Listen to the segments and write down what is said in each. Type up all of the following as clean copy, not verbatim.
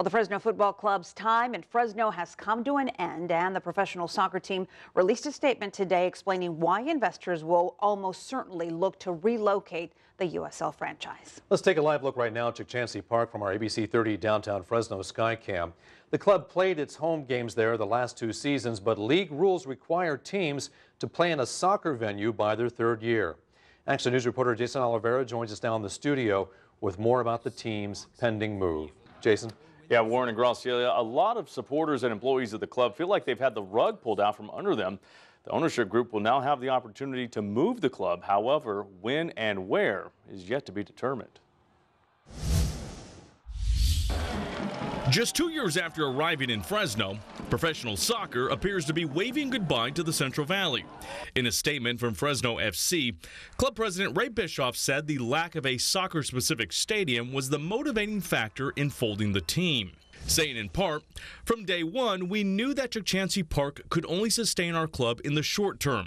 Well, the Fresno Football Club's time in Fresno has come to an end, and the professional soccer team released a statement today explaining why investors will almost certainly look to relocate the USL franchise. Let's take a live look right now at Chukchansi Park from our ABC30 downtown Fresno Skycam. The club played its home games there the last two seasons, but league rules require teams to play in a soccer venue by their third year. Action News reporter Jason Oliveira joins us now in the studio with more about the team's pending move. Jason? Yeah, Warren and Graciela, a lot of supporters and employees of the club feel like they've had the rug pulled out from under them. The ownership group will now have the opportunity to move the club. However, when and where is yet to be determined. Just 2 years after arriving in Fresno, professional soccer appears to be waving goodbye to the Central Valley. In a statement from Fresno FC, club president Ray Beshoff said the lack of a soccer-specific stadium was the motivating factor in folding the team, saying in part, "From day one, we knew that Chukchansi Park could only sustain our club in the short term.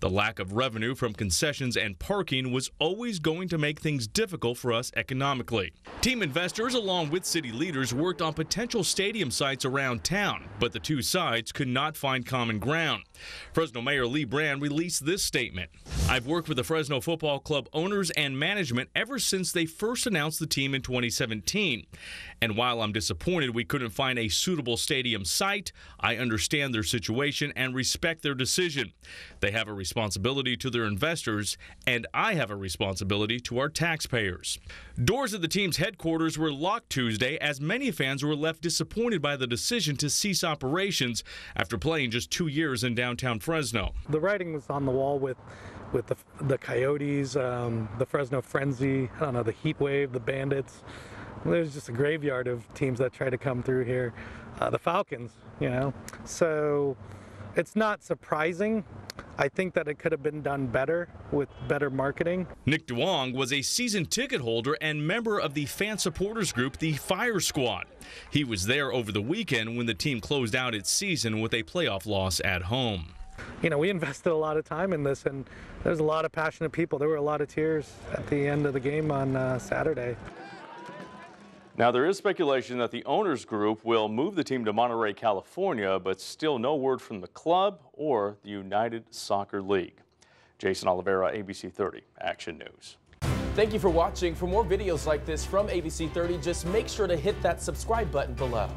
The lack of revenue from concessions and parking was always going to make things difficult for us economically." Team investors, along with city leaders, worked on potential stadium sites around town, but the two sides could not find common ground. Fresno Mayor Lee Brand released this statement. "I've worked with the Fresno Football Club owners and management ever since they first announced the team in 2017. And while I'm disappointed we couldn't find a suitable stadium site, I understand their situation and respect their decision. They have a responsibility to their investors, and I have a responsibility to our taxpayers." Doors at the team's headquarters were locked Tuesday as many fans were left disappointed by the decision to cease operations after playing just 2 years in downtown Fresno. The writing was on the wall with the Coyotes, the Fresno Frenzy, I don't know, the Heat Wave, the Bandits. There's just a graveyard of teams that try to come through here, the Falcons, you know. So it's not surprising. I think that it could have been done better with better marketing. Nick Duong was a season ticket holder and member of the fan supporters group, the Fire Squad. He was there over the weekend when the team closed out its season with a playoff loss at home. You know, we invested a lot of time in this, and there's a lot of passionate people. There were a lot of tears at the end of the game on Saturday. Now, there is speculation that the owners group will move the team to Monterey, California, but still no word from the club or the United Soccer League. Jason Oliveira, ABC30, Action News. Thank you for watching. For more videos like this from ABC30, just make sure to hit that subscribe button below.